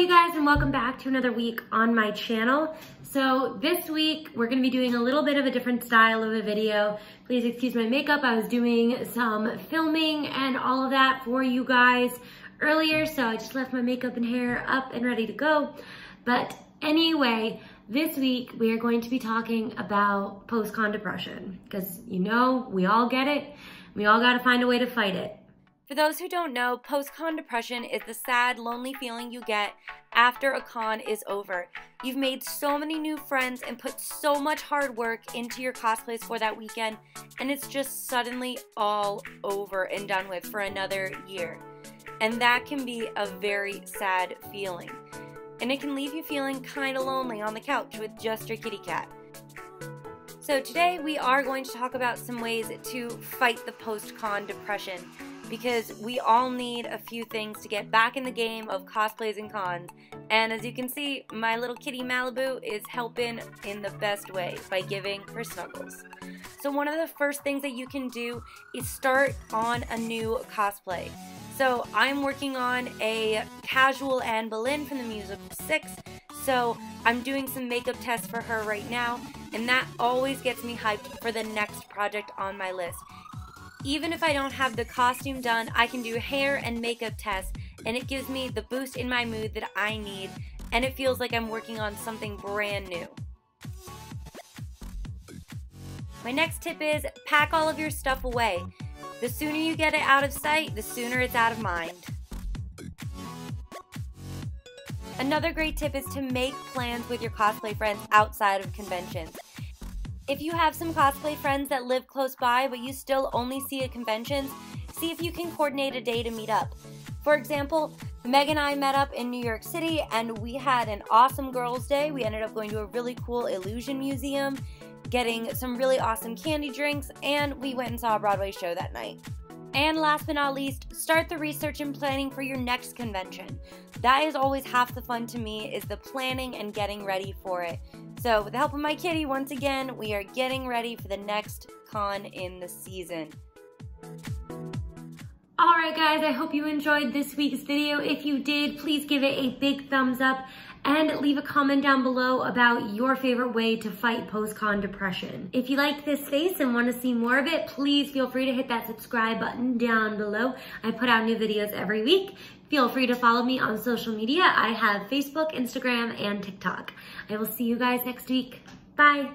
you guys, and welcome back to another week on my channel. So this week we're gonna be doing a little bit of a different style of a video. Please excuse my makeup. I was doing some filming and all of that for you guys earlier, so I just left my makeup and hair up and ready to go. But anyway, this week we are going to be talking about post-con depression, because you know, we all get it. We all gotta find a way to fight it. For those who don't know, post-con depression is the sad, lonely feeling you get after a con is over. You've made so many new friends and put so much hard work into your cosplays for that weekend, and it's just suddenly all over and done with for another year. And that can be a very sad feeling. And it can leave you feeling kind of lonely on the couch with just your kitty cat. So today we are going to talk about some ways to fight the post-con depression, because we all need a few things to get back in the game of cosplays and cons. And as you can see, my little kitty Malibu is helping in the best way by giving her snuggles. So one of the first things that you can do is start on a new cosplay. So I'm working on a casual Anne Boleyn from the musical Six. So I'm doing some makeup tests for her right now, and that always gets me hyped for the next project on my list. Even if I don't have the costume done, I can do hair and makeup tests, and it gives me the boost in my mood that I need, and it feels like I'm working on something brand new. My next tip is pack all of your stuff away. The sooner you get it out of sight, the sooner it's out of mind. Another great tip is to make plans with your cosplay friends outside of conventions. If you have some cosplay friends that live close by but you still only see at conventions, see if you can coordinate a day to meet up. For example, Meg and I met up in New York City and we had an awesome girls' day. We ended up going to a really cool illusion museum, getting some really awesome candy drinks, and we went and saw a Broadway show that night. And last but not least, start the research and planning for your next convention. That is always half the fun to me, is the planning and getting ready for it. So with the help of my kitty, once again, we are getting ready for the next con in the season. Alright guys, I hope you enjoyed this week's video. If you did, please give it a big thumbs up and leave a comment down below about your favorite way to fight post-con depression. If you liked this face and want to see more of it, please feel free to hit that subscribe button down below. I put out new videos every week. Feel free to follow me on social media. I have Facebook, Instagram, and TikTok. I will see you guys next week. Bye.